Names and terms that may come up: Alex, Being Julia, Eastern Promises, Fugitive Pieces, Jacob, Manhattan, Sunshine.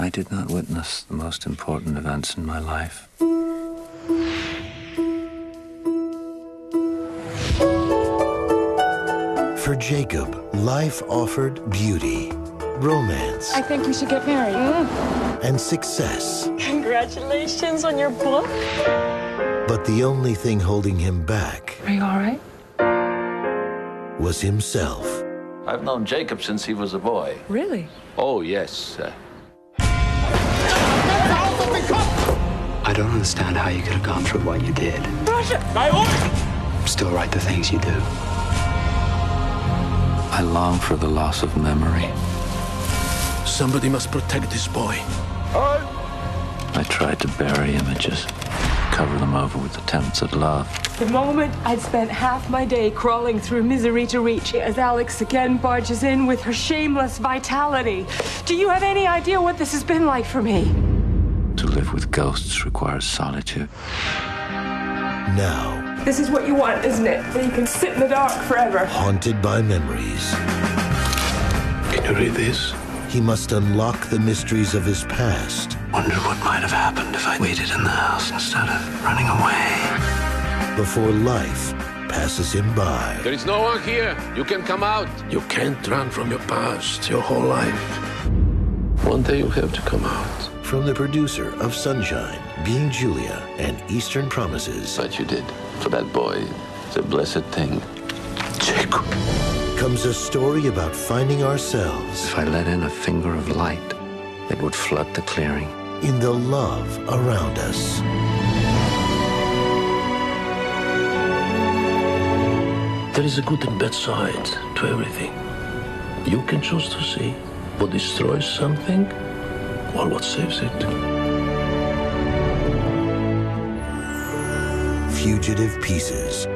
I did not witness the most important events in my life. For Jacob, life offered beauty, romance. I think we should get married. And success. Congratulations on your book. But the only thing holding him back... Are you all right? ...was himself. I've known Jacob since he was a boy. Really? Oh, yes. I don't understand how you could have gone through what you did. Roger, my order! Still write the things you do. I long for the loss of memory. Somebody must protect this boy. I tried to bury images, cover them over with attempts at love. The moment I'd spent half my day crawling through misery to reach, as Alex again barges in with her shameless vitality. Do you have any idea what this has been like for me? To live with ghosts requires solitude. Now. This is what you want, isn't it? Where you can sit in the dark forever. Haunted by memories. Can you read this? He must unlock the mysteries of his past. Wonder what might have happened if I waited in the house instead of running away. Before life passes him by. There is no one here. You can come out. You can't run from your past your whole life. One day you have to come out. From the producer of Sunshine, Being Julia, and Eastern Promises. What you did for that boy, it's a blessed thing. Jacob. Comes a story about finding ourselves. If I let in a finger of light, it would flood the clearing. In the love around us. There is a good and bad side to everything. You can choose to see what destroys something or what saves it. Fugitive Pieces.